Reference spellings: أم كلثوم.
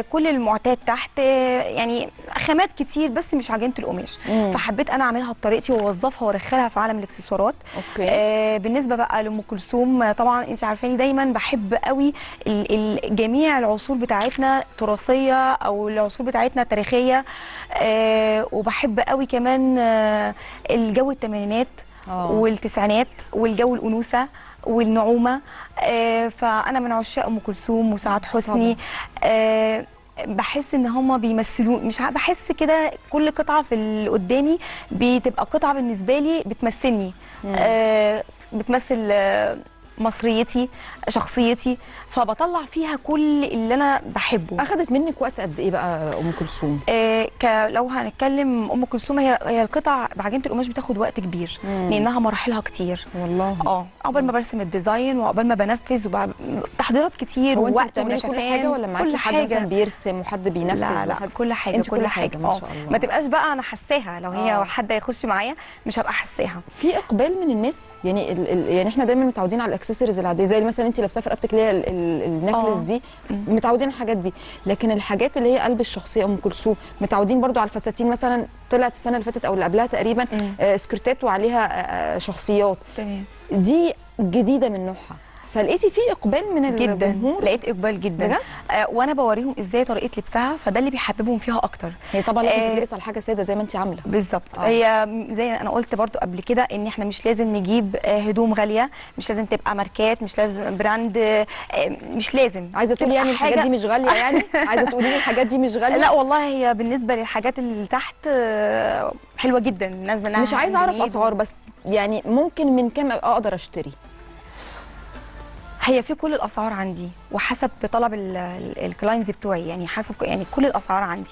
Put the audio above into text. كل المعتاد تحت، يعني خامات كتير بس مش عجينه القماش، فحبيت انا اعملها بطريقتي واوظفها وادخلها في عالم الاكسسوارات. بالنسبه بقى لام كلثوم، طبعا انت عارفاني دايما بحب قوي جميع العصور بتاعتنا تراثيه او العصور بتاعتنا تاريخيه، وبحب قوي كمان الجو الثمانينات والتسعينات والجو الانوثه والنعومه، فانا من عشاق ام كلثوم وسعاد حسني. بحس ان هما بيمثلون، مش بحس كده كل قطعه في اللي قدامي بتبقى قطعه بالنسبه لي بتمثلني، بتمثل مصريتي، شخصيتي، فبطلع فيها كل اللي انا بحبه. اخذت منك وقت قد ايه بقى ام كلثوم؟ لو هنتكلم ام كلثوم، هي القطع بعجينه القماش بتاخد وقت كبير لانها مراحلها كتير والله. عقبال ما برسم الديزاين وعقبال ما بنفذ تحضيرات كتير ووقت ونشاطات. كل حاجه ولا معاكي حد مثلا بيرسم وحد بينفذ؟ لا كل حاجه ما شاء الله. ما تبقاش بقى انا حساها، لو هي حد هيخش معايا مش هبقى حساها. في اقبال من الناس، يعني يعني احنا دايما متعودين على الاكسسوارز العاديه زي مثلا انت لابسه في رقبتك اللي هي النكلس دي، متعودين الحاجات دي، لكن الحاجات اللي هي قلب الشخصيه ام كلثوم متعودين برضو على الفساتين مثلا، طلعت السنه اللي فاتت او اللي قبلها تقريبا سكرتات وعليها شخصيات، تمام، دي جديده من نوعها، فلقيتي في اقبال من الجمهور؟ لقيت اقبال جدا، وانا بوريهم ازاي طريقه لبسها، فده اللي بيحببهم فيها اكتر. هي طبعا لازم تلبس على حاجه ساده زي ما انت عامله بالظبط. هي زي انا قلت برضو قبل كده ان احنا مش لازم نجيب هدوم غاليه، مش لازم تبقى ماركات، مش لازم براند، مش لازم. عايزه تقولي يعني الحاجات دي مش غاليه يعني؟ عايزه تقولي لي الحاجات دي مش غاليه؟ لا والله، هي بالنسبه للحاجات اللي تحت حلوه جدا. الناس مش عايزه اعرف اسعار، بس يعني ممكن من كام اقدر اشتري؟ هي في كل الاسعار عندي وحسب طلب الكلاينتس بتوعي، يعني حسب، يعني كل الاسعار عندي.